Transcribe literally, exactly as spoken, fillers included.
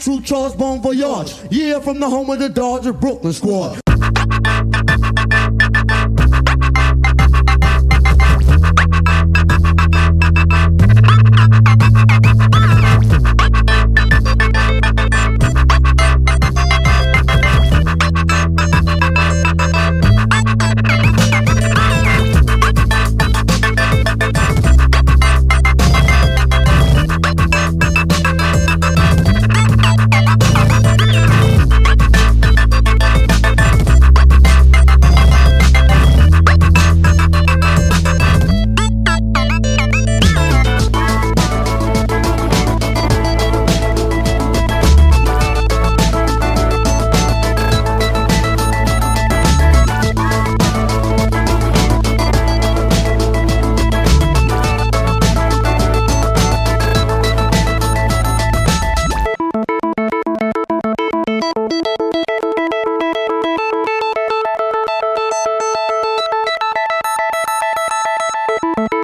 True Charles Bon Voyage, yeah, from the home of the Dodger Brooklyn squad. Bye.